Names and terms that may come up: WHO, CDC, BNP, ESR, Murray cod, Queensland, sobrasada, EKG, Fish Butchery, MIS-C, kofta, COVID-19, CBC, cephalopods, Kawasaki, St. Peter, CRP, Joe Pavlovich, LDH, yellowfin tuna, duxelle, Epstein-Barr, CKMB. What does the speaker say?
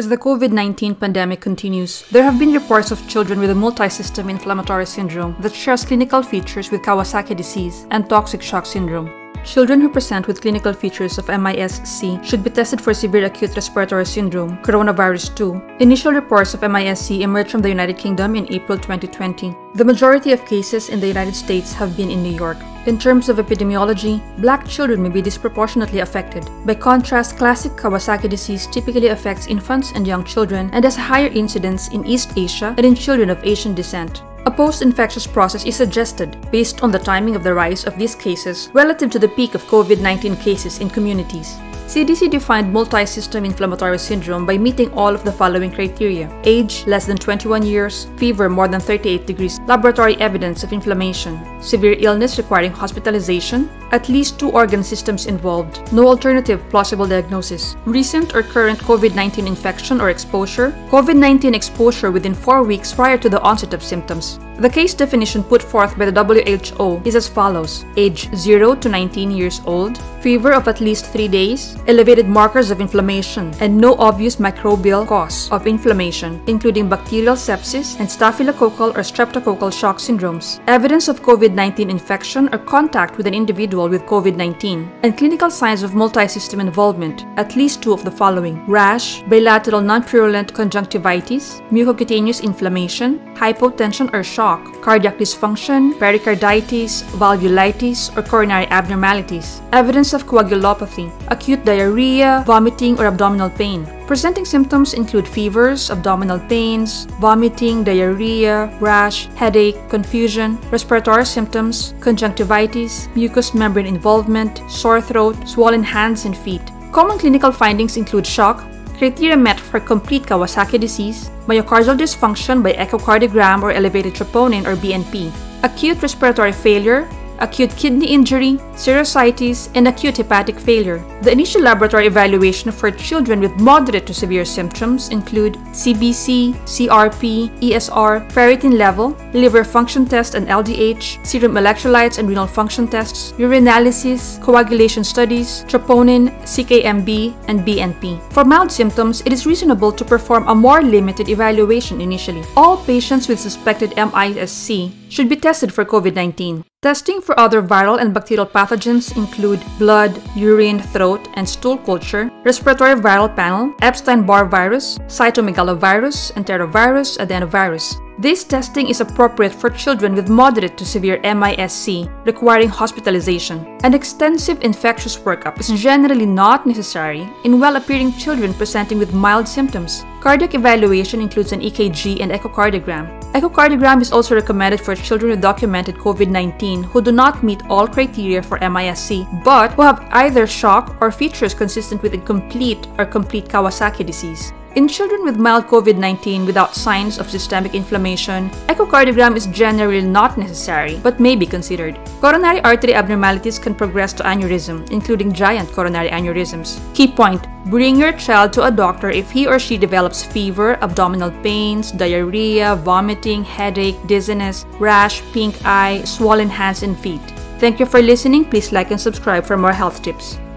As the COVID-19 pandemic continues, there have been reports of children with a multisystem inflammatory syndrome that shares clinical features with Kawasaki disease and toxic shock syndrome. Children who present with clinical features of MIS-C should be tested for severe acute respiratory syndrome, coronavirus 2. Initial reports of MIS-C emerged from the United Kingdom in April 2020. The majority of cases in the United States have been in New York. In terms of epidemiology, black children may be disproportionately affected. By contrast, classic Kawasaki disease typically affects infants and young children and has a higher incidence in East Asia and in children of Asian descent. A post-infectious process is suggested based on the timing of the rise of these cases relative to the peak of COVID-19 cases in communities. CDC defined multisystem inflammatory syndrome by meeting all of the following criteria: age less than 21 years, fever more than 38 degrees, laboratory evidence of inflammation, severe illness requiring hospitalization, at least two organ systems involved, no alternative plausible diagnosis, recent or current COVID-19 infection or exposure, COVID-19 exposure within 4 weeks prior to the onset of symptoms. The case definition put forth by the WHO is as follows: age 0 to 19 years old, fever of at least 3 days, elevated markers of inflammation, and no obvious microbial cause of inflammation, including bacterial sepsis and staphylococcal or streptococcal shock syndromes, evidence of COVID-19 infection or contact with an individual with COVID-19, and clinical signs of multisystem involvement, at least two of the following: rash, bilateral non-purulent conjunctivitis, mucocutaneous inflammation, hypotension or shock, cardiac dysfunction, pericarditis, valvulitis, or coronary abnormalities, evidence of coagulopathy, acute diarrhea, vomiting, or abdominal pain. Presenting symptoms include fevers, abdominal pains, vomiting, diarrhea, rash, headache, confusion, respiratory symptoms, conjunctivitis, mucous membrane involvement, sore throat, swollen hands and feet. Common clinical findings include shock, criteria met for complete Kawasaki disease, myocardial dysfunction by echocardiogram or elevated troponin or BNP, acute respiratory failure, acute kidney injury, cirrhositis, and acute hepatic failure. The initial laboratory evaluation for children with moderate to severe symptoms include CBC, CRP, ESR, ferritin level, liver function test and LDH, serum electrolytes and renal function tests, urinalysis, coagulation studies, troponin, CKMB, and BNP. For mild symptoms, it is reasonable to perform a more limited evaluation initially. All patients with suspected MIS-C should be tested for COVID-19. Testing for other viral and bacterial pathogens include blood, urine, throat, and stool culture, respiratory viral panel, Epstein-Barr virus, cytomegalovirus, enterovirus, adenovirus. This testing is appropriate for children with moderate to severe MIS-C requiring hospitalization. An extensive infectious workup is generally not necessary in well-appearing children presenting with mild symptoms. Cardiac evaluation includes an EKG and echocardiogram. Echocardiogram is also recommended for children with documented COVID-19 who do not meet all criteria for MIS-C but who have either shock or features consistent with incomplete or complete Kawasaki disease. In children with mild COVID-19 without signs of systemic inflammation, echocardiogram is generally not necessary but may be considered. Coronary artery abnormalities can progress to aneurysm, including giant coronary aneurysms. Key point: bring your child to a doctor if he or she develops fever, abdominal pains, diarrhea, vomiting, headache, dizziness, rash, pink eye, swollen hands and feet. Thank you for listening. Please like and subscribe for more health tips.